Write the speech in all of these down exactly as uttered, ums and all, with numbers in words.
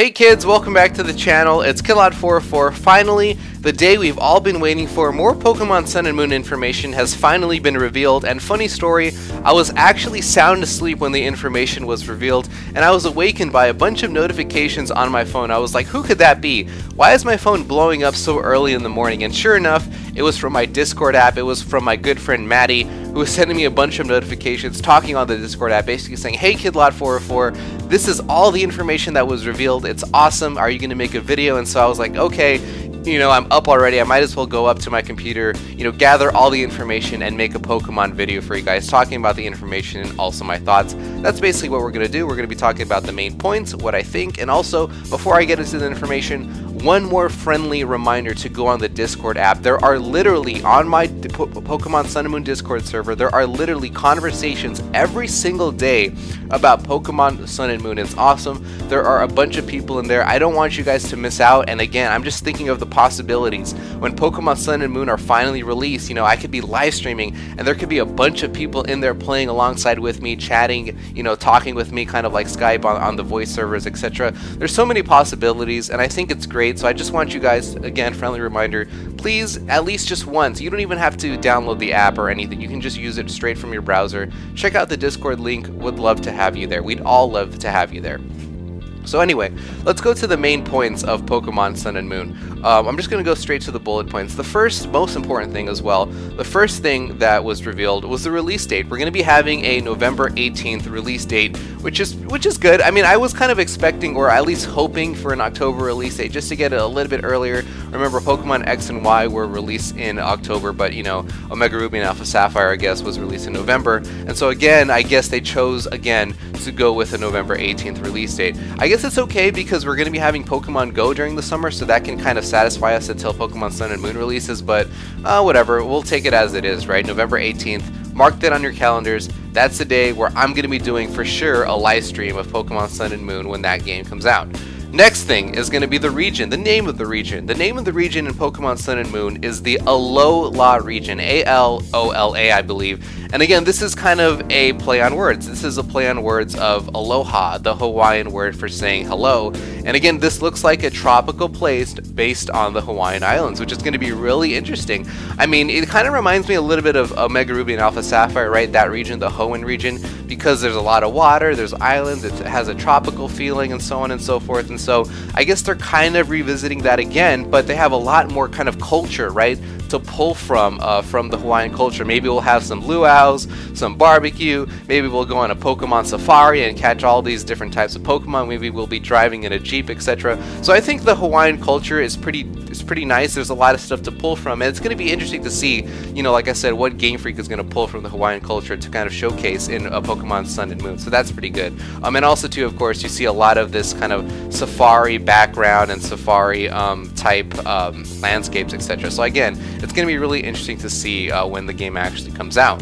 Hey kids, welcome back to the channel. It's Kidlat four oh four. Finally, the day we've all been waiting for, more Pokemon Sun and Moon information has finally been revealed. And funny story, I was actually sound asleep when the information was revealed, and I was awakened by a bunch of notifications on my phone. I was like, who could that be? Why is my phone blowing up so early in the morning? And sure enough, it was from my Discord app. It was from my good friend Maddie, who was sending me a bunch of notifications, talking on the Discord app, basically saying, hey Kidlat four oh four, this is all the information that was revealed, it's awesome, are you going to make a video? And so I was like, okay, you know, I'm up already, I might as well go up to my computer, you know, gather all the information and make a Pokemon video for you guys, talking about the information and also my thoughts. That's basically what we're going to do. We're going to be talking about the main points, what I think, and also, before I get into the information, one more friendly reminder to go on the Discord app. There are literally, on my po Pokemon Sun and Moon Discord server, there are literally conversations every single day about Pokemon Sun and Moon. It's awesome. There are a bunch of people in there. I don't want you guys to miss out. And again, I'm just thinking of the possibilities. When Pokemon Sun and Moon are finally released, you know, I could be live streaming and there could be a bunch of people in there playing alongside with me, chatting, you know, talking with me, kind of like Skype on, on the voice servers, et cetera. There's so many possibilities, and I think it's great. So I just want you guys, again, friendly reminder, please, at least just once, you don't even have to download the app or anything, you can just use it straight from your browser. Check out the Discord link, would love to have you there, we'd all love to have you there. So anyway, let's go to the main points of Pokemon Sun and Moon. Um, I'm just going to go straight to the bullet points. The first, most important thing as well, the first thing that was revealed was the release date. We're going to be having a November eighteenth release date, which is which is good. I mean, I was kind of expecting, or at least hoping, for an October release date, just to get it a little bit earlier. Remember, Pokemon X and Y were released in October, but, you know, Omega Ruby and Alpha Sapphire, I guess, was released in November. And so again, I guess they chose, again, to go with a November eighteenth release date. I guess it's okay because we're going to be having Pokemon Go during the summer, so that can kind of satisfy us until Pokemon Sun and Moon releases, but uh, whatever, we'll take it as it is, right? November eighteenth, mark that on your calendars. That's the day where I'm going to be doing, for sure, a live stream of Pokemon Sun and Moon when that game comes out. Next thing is going to be the region, the name of the region. The name of the region in Pokemon Sun and Moon is the Alola Region, A L O L A, I believe. And again, this is kind of a play on words. This is a play on words of aloha, the Hawaiian word for saying hello. And again, this looks like a tropical place based on the Hawaiian Islands, which is going to be really interesting. I mean, it kind of reminds me a little bit of Omega Ruby and Alpha Sapphire, right? That region, the Hoenn region, because there's a lot of water, there's islands, it has a tropical feeling, and so on and so forth. And so I guess they're kind of revisiting that again, but they have a lot more kind of culture, right, to pull from uh, from the Hawaiian culture. Maybe we'll have some luau's, some barbecue, maybe we'll go on a Pokemon safari and catch all these different types of Pokemon, maybe we'll be driving in a Jeep, et cetera. So I think the Hawaiian culture is pretty is pretty nice. There's a lot of stuff to pull from, and it's going to be interesting to see, you know, like I said, what Game Freak is going to pull from the Hawaiian culture to kind of showcase in a Pokemon Sun and Moon. So that's pretty good. Um, and also, too, of course, you see a lot of this kind of safari background and safari um, type um, landscapes, et cetera. So again, it's going to be really interesting to see uh, when the game actually comes out.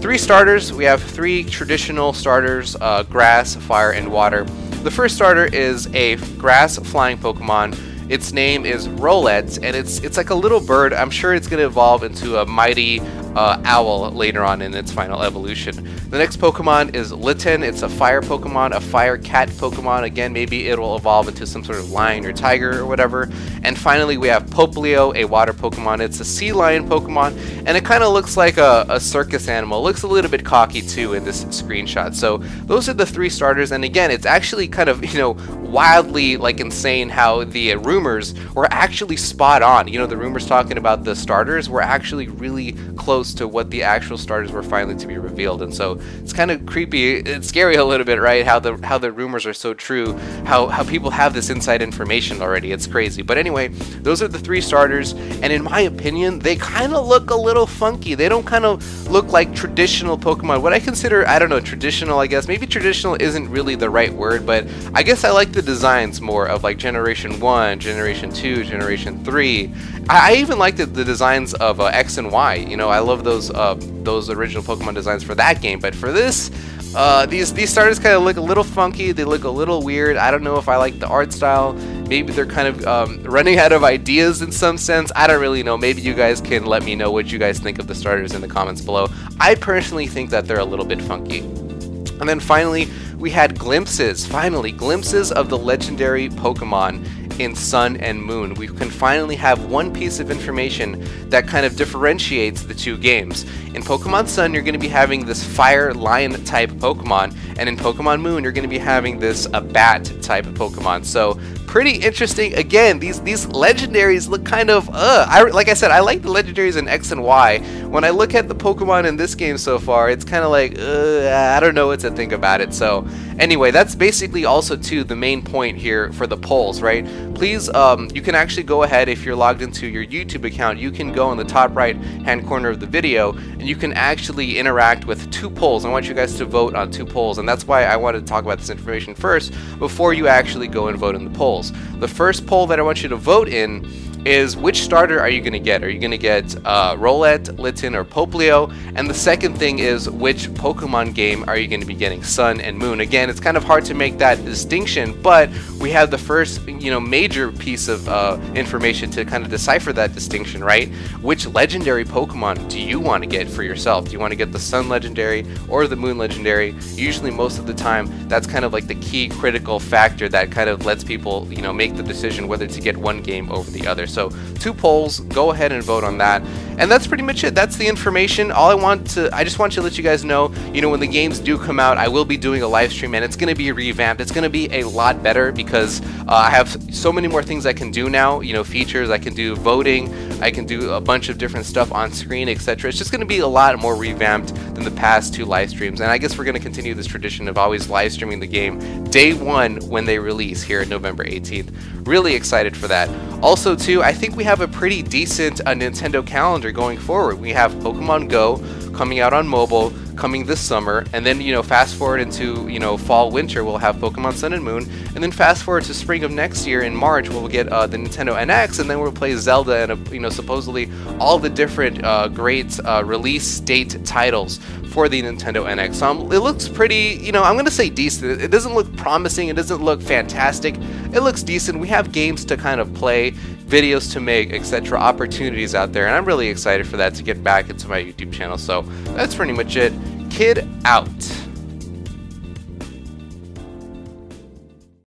Three starters. We have three traditional starters, uh, grass, fire, and water. The first starter is a grass flying Pokemon. Its name is Rowlet, and it's it's like a little bird. I'm sure it's going to evolve into a mighty uh, owl later on in its final evolution. The next Pokemon is Litten. It's a fire Pokemon, a fire cat Pokemon. Again, maybe it'll evolve into some sort of lion or tiger or whatever. And finally, we have Popplio, a water Pokemon. It's a sea lion Pokemon, and it kind of looks like a, a circus animal. It looks a little bit cocky, too, in this screenshot. So those are the three starters, and again, it's actually kind of, you know, wildly, like, insane how the room rumors were actually spot on. You know, the rumors talking about the starters were actually really close to what the actual starters were finally to be revealed. And so it's kind of creepy, it's scary a little bit, right? How the how the rumors are so true, how how people have this inside information already. It's crazy. But anyway, those are the three starters, and in my opinion, they kind of look a little funky. They don't kind of look like traditional Pokemon. What I consider, I don't know, traditional, I guess. Maybe traditional isn't really the right word, but I guess I like the designs more of like Generation one, Generation two, Generation three. I, I even liked the, the designs of uh, X and Y. You know, I love those uh, those original Pokemon designs for that game. But for this, uh, these these starters kind of look a little funky. They look a little weird. I don't know if I like the art style. Maybe they're kind of um, running out of ideas in some sense. I don't really know. Maybe you guys can let me know what you guys think of the starters in the comments below. I personally think that they're a little bit funky. And then finally, we had glimpses, finally, glimpses of the legendary Pokemon in Sun and Moon. We can finally have one piece of information that kind of differentiates the two games. In Pokemon Sun, you're going to be having this fire lion type Pokemon, and in Pokemon Moon, you're going to be having this a bat type of Pokemon. So pretty interesting. Again, these these legendaries look kind of uh I, like I said, I like the legendaries in X and Y. When I look at the Pokemon in this game so far, it's kind of like uh, I don't know what to think about it. So anyway, that's basically also too the main point here for the polls, right? Please, um, you can actually go ahead, if you're logged into your YouTube account, you can go in the top right hand corner of the video and you can actually interact with two polls. I want you guys to vote on two polls, and that's why I wanted to talk about this information first before you actually go and vote in the polls. The first poll that I want you to vote in is, which starter are you going to get? Are you going to get uh, Rowlet, Litten, or Popplio? And the second thing is, which Pokemon game are you going to be getting, Sun and Moon? Again, it's kind of hard to make that distinction, but we have the first, you know, major piece of uh, information to kind of decipher that distinction, right? Which legendary Pokemon do you want to get for yourself? Do you want to get the Sun legendary or the Moon legendary? Usually, most of the time, that's kind of like the key critical factor that kind of lets people, you know, make the decision whether to get one game over the other. So two polls, go ahead and vote on that. And that's pretty much it. That's the information. All I want to, I just want to let you guys know, you know, when the games do come out, I will be doing a live stream, and it's going to be revamped. It's going to be a lot better because uh, I have so many more things I can do now, you know, features, I can do voting, I can do a bunch of different stuff on screen, et cetera. It's just going to be a lot more revamped than the past two live streams. And I guess we're going to continue this tradition of always live streaming the game day one when they release here at November eighteenth. Really excited for that. Also, too, I think we have a pretty decent uh, Nintendo calendar going forward. We have Pokemon Go coming out on mobile, coming this summer, and then, you know, fast forward into, you know, fall, winter, we'll have Pokemon Sun and Moon, and then fast forward to spring of next year in March, we'll get uh, the Nintendo N X, and then we'll play Zelda and, uh, you know, supposedly all the different uh, great uh, release date titles for the Nintendo N X. So um, it looks pretty, you know, I'm going to say decent. It doesn't look promising, it doesn't look fantastic, it looks decent. We have games to kind of play, videos to make, et cetera, opportunities out there, and I'm really excited for that to get back into my YouTube channel. So that's pretty much it. Kid out.